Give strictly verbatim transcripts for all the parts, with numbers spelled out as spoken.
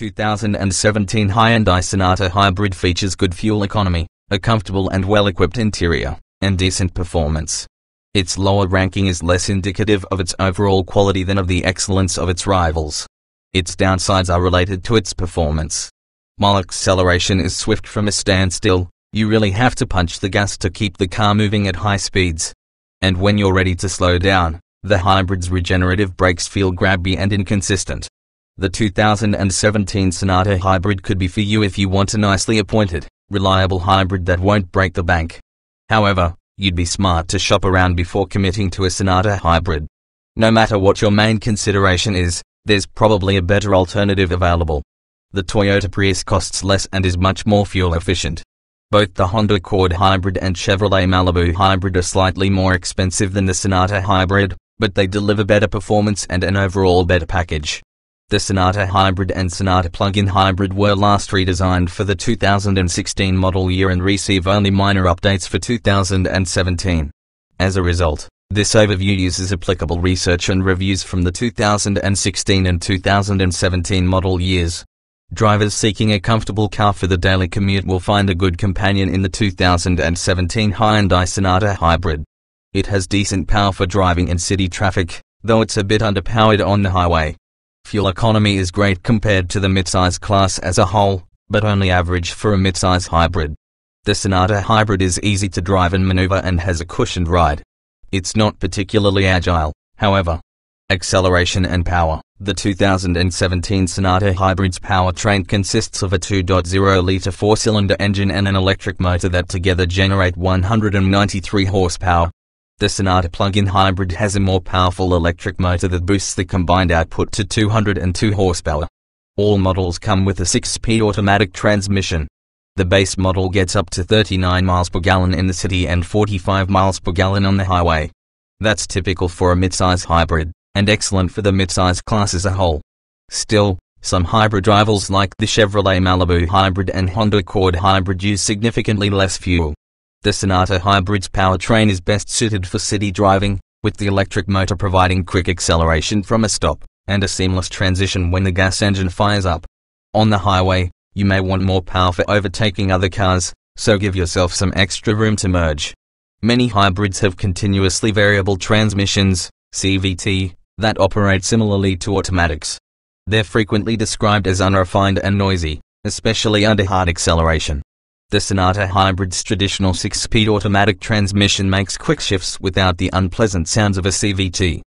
two thousand seventeen Hyundai Sonata Hybrid features good fuel economy, a comfortable and well-equipped interior, and decent performance. Its lower ranking is less indicative of its overall quality than of the excellence of its rivals. Its downsides are related to its performance. While acceleration is swift from a standstill, you really have to punch the gas to keep the car moving at high speeds. And when you're ready to slow down, the Hybrid's regenerative brakes feel grabby and inconsistent. The two thousand seventeen Sonata Hybrid could be for you if you want a nicely appointed, reliable hybrid that won't break the bank. However, you'd be smart to shop around before committing to a Sonata Hybrid. No matter what your main consideration is, there's probably a better alternative available. The Toyota Prius costs less and is much more fuel efficient. Both the Honda Accord Hybrid and Chevrolet Malibu Hybrid are slightly more expensive than the Sonata Hybrid, but they deliver better performance and an overall better package. The Sonata Hybrid and Sonata Plug-in Hybrid were last redesigned for the two thousand sixteen model year and receive only minor updates for two thousand seventeen. As a result, this overview uses applicable research and reviews from the two thousand sixteen and two thousand seventeen model years. Drivers seeking a comfortable car for the daily commute will find a good companion in the two thousand seventeen Hyundai Sonata Hybrid. It has decent power for driving in city traffic, though it's a bit underpowered on the highway. Fuel economy is great compared to the midsize class as a whole, but only average for a midsize hybrid. The Sonata Hybrid is easy to drive and maneuver and has a cushioned ride. It's not particularly agile, however. Acceleration and power. The two thousand seventeen Sonata Hybrid's powertrain consists of a two point oh litre four-cylinder engine and an electric motor that together generate one hundred ninety-three horsepower. The Sonata Plug-in Hybrid has a more powerful electric motor that boosts the combined output to two hundred two horsepower. All models come with a six-speed automatic transmission. The base model gets up to thirty-nine miles per gallon in the city and forty-five miles per gallon on the highway. That's typical for a midsize hybrid, and excellent for the midsize class as a whole. Still, some hybrid rivals like the Chevrolet Malibu Hybrid and Honda Accord Hybrid use significantly less fuel. The Sonata Hybrid's powertrain is best suited for city driving, with the electric motor providing quick acceleration from a stop, and a seamless transition when the gas engine fires up. On the highway, you may want more power for overtaking other cars, so give yourself some extra room to merge. Many hybrids have continuously variable transmissions, C V T, that operate similarly to automatics. They're frequently described as unrefined and noisy, especially under hard acceleration. The Sonata Hybrid's traditional six-speed automatic transmission makes quick shifts without the unpleasant sounds of a C V T.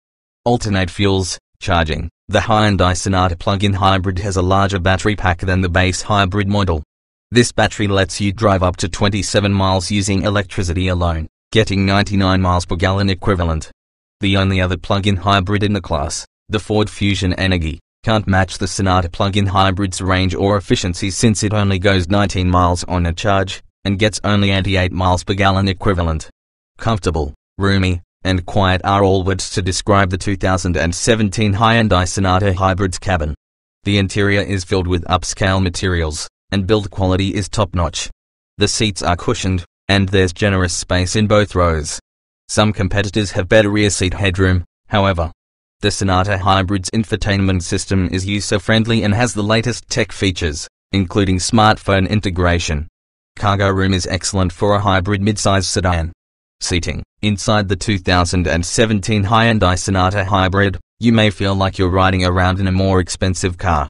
Alternate fuels, charging. The Hyundai Sonata Plug-in Hybrid has a larger battery pack than the base hybrid model. This battery lets you drive up to twenty-seven miles using electricity alone, getting ninety-nine miles per gallon equivalent. The only other plug-in hybrid in the class, the Ford Fusion Energy, can't match the Sonata Plug-in Hybrid's range or efficiency since it only goes nineteen miles on a charge, and gets only eighty-eight miles per gallon equivalent. Comfortable, roomy, and quiet are all words to describe the two thousand seventeen Hyundai Sonata Hybrid's cabin. The interior is filled with upscale materials, and build quality is top-notch. The seats are cushioned, and there's generous space in both rows. Some competitors have better rear seat headroom, however. The Sonata Hybrid's infotainment system is user-friendly and has the latest tech features, including smartphone integration. Cargo room is excellent for a hybrid midsize sedan. Seating. Inside the two thousand seventeen Hyundai Sonata Hybrid, you may feel like you're riding around in a more expensive car.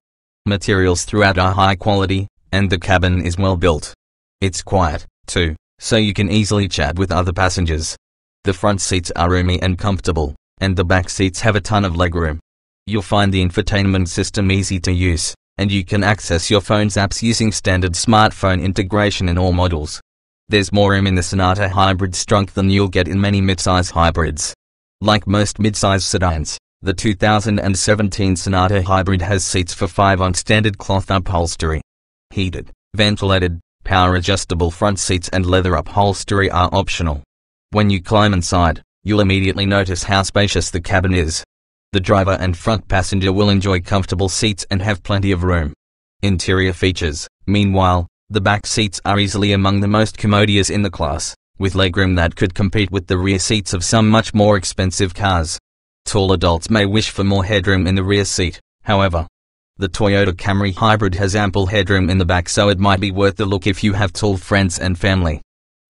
Materials throughout are high quality, and the cabin is well built. It's quiet, too, so you can easily chat with other passengers. The front seats are roomy and comfortable, and the back seats have a ton of legroom. You'll find the infotainment system easy to use, and you can access your phone's apps using standard smartphone integration in all models. There's more room in the Sonata Hybrid's trunk than you'll get in many midsize hybrids. Like most midsize sedans, the two thousand seventeen Sonata Hybrid has seats for five on standard cloth upholstery. Heated, ventilated, power-adjustable front seats and leather upholstery are optional. When you climb inside, you'll immediately notice how spacious the cabin is. The driver and front passenger will enjoy comfortable seats and have plenty of room. Interior features. Meanwhile, the back seats are easily among the most commodious in the class, with legroom that could compete with the rear seats of some much more expensive cars. Tall adults may wish for more headroom in the rear seat, however. The Toyota Camry Hybrid has ample headroom in the back, so it might be worth the look if you have tall friends and family.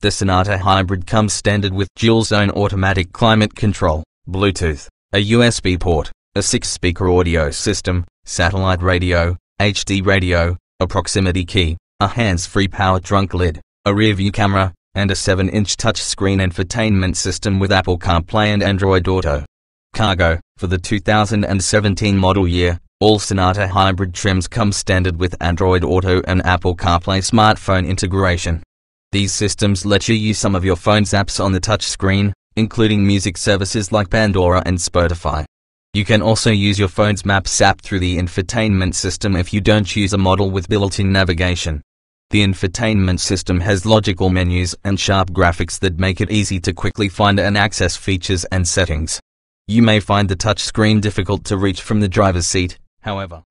The Sonata Hybrid comes standard with dual-zone automatic climate control, Bluetooth, a U S B port, a six-speaker audio system, satellite radio, H D radio, a proximity key, a hands-free power trunk lid, a rear-view camera, and a seven-inch touchscreen infotainment system with Apple CarPlay and Android Auto. Cargo: for the two thousand seventeen model year, all Sonata Hybrid trims come standard with Android Auto and Apple CarPlay smartphone integration. These systems let you use some of your phone's apps on the touchscreen, including music services like Pandora and Spotify. You can also use your phone's Maps app through the infotainment system if you don't choose a model with built-in navigation. The infotainment system has logical menus and sharp graphics that make it easy to quickly find and access features and settings. You may find the touchscreen difficult to reach from the driver's seat, however.